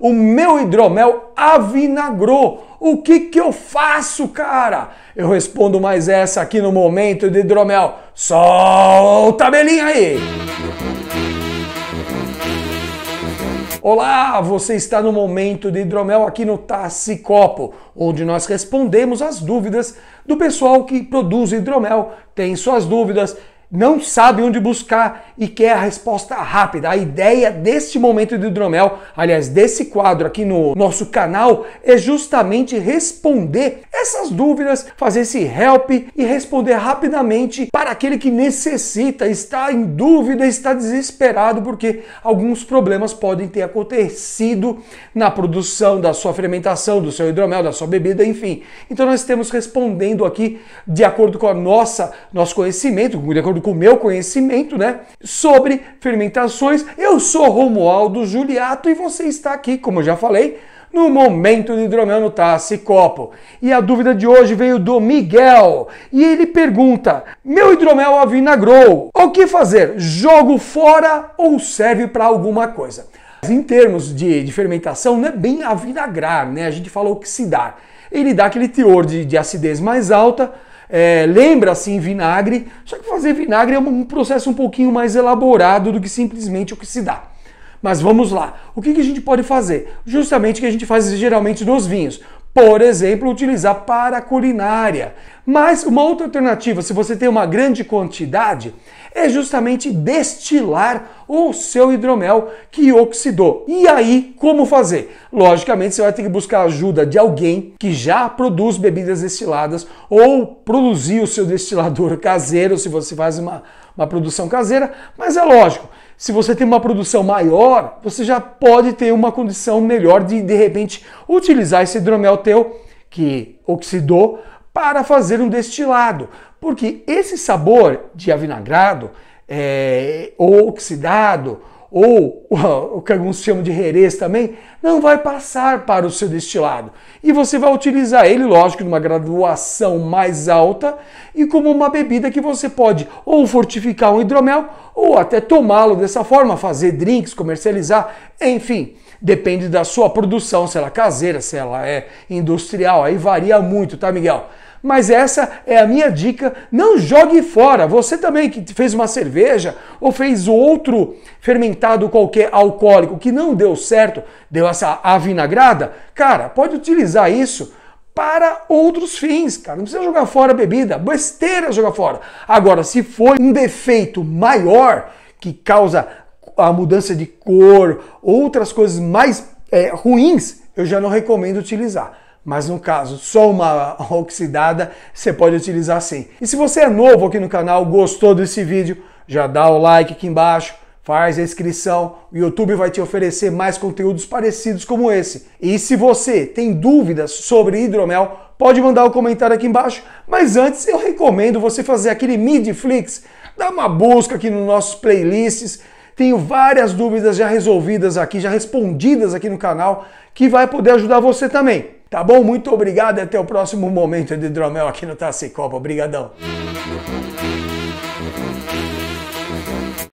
O meu hidromel avinagrou. O que eu faço, cara? Eu respondo mais essa aqui no Momento de Hidromel. Solta a belinha aí! Olá, você está no Momento de Hidromel aqui no Tassi Copo, onde nós respondemos as dúvidas do pessoal que produz hidromel, tem suas dúvidas, não sabe onde buscar e quer a resposta rápida. A ideia deste Momento de Hidromel, aliás, desse quadro aqui no nosso canal, é justamente responder essas dúvidas, fazer esse help e responder rapidamente para aquele que necessita, está em dúvida, está desesperado, porque alguns problemas podem ter acontecido na produção da sua fermentação, do seu hidromel, da sua bebida, enfim. Então nós estamos respondendo aqui de acordo com a nosso conhecimento, de acordo com o meu conhecimento, né, sobre fermentações. Eu sou Romualdo Juliatto e você está aqui, como eu já falei, no Momento de Hidromel no Tassi Copo. E a dúvida de hoje veio do Miguel e ele pergunta: meu hidromel avinagrou, o que fazer? Jogo fora ou serve para alguma coisa? Em termos de fermentação, não é bem avinagrar, né? A gente fala oxidar. Ele dá aquele teor de acidez mais alta. Lembra assim vinagre, só que fazer vinagre é um processo um pouquinho mais elaborado do que simplesmente oxidar. Mas vamos lá, o que a gente pode fazer? Justamente o que a gente faz geralmente nos vinhos, por exemplo, utilizar para a culinária. Mas uma outra alternativa, se você tem uma grande quantidade, é justamente destilar o seu hidromel que oxidou. E aí, como fazer? Logicamente, você vai ter que buscar a ajuda de alguém que já produz bebidas destiladas ou produzir o seu destilador caseiro, se você faz uma produção caseira. Mas é lógico, se você tem uma produção maior, você já pode ter uma condição melhor de repente, utilizar esse hidromel teu que oxidou para fazer um destilado, porque esse sabor de avinagrado ou oxidado, ou o que alguns chamam de herês também, não vai passar para o seu destilado. E você vai utilizar ele, lógico, numa graduação mais alta e como uma bebida que você pode ou fortificar um hidromel ou até tomá-lo dessa forma, fazer drinks, comercializar, enfim. Depende da sua produção, se ela é caseira, se ela é industrial, aí varia muito, tá, Miguel? Mas essa é a minha dica, não jogue fora. Você também que fez uma cerveja ou fez outro fermentado qualquer alcoólico que não deu certo, deu essa avinagrada, cara, pode utilizar isso para outros fins, cara. Não precisa jogar fora a bebida, besteira jogar fora. Agora, se for um defeito maior que causa a mudança de cor, outras coisas mais ruins, eu já não recomendo utilizar. Mas no caso, só uma oxidada, você pode utilizar sim. E se você é novo aqui no canal, gostou desse vídeo, já dá o like aqui embaixo, faz a inscrição, o YouTube vai te oferecer mais conteúdos parecidos como esse. E se você tem dúvidas sobre hidromel, pode mandar um comentário aqui embaixo, mas antes eu recomendo você fazer aquele Midflix, dá uma busca aqui nos nossos playlists. Tenho várias dúvidas já resolvidas aqui, já respondidas aqui no canal, que vai poder ajudar você também. Tá bom? Muito obrigado e até o próximo Momento de Hidromel aqui no Tassi Copo. Obrigadão!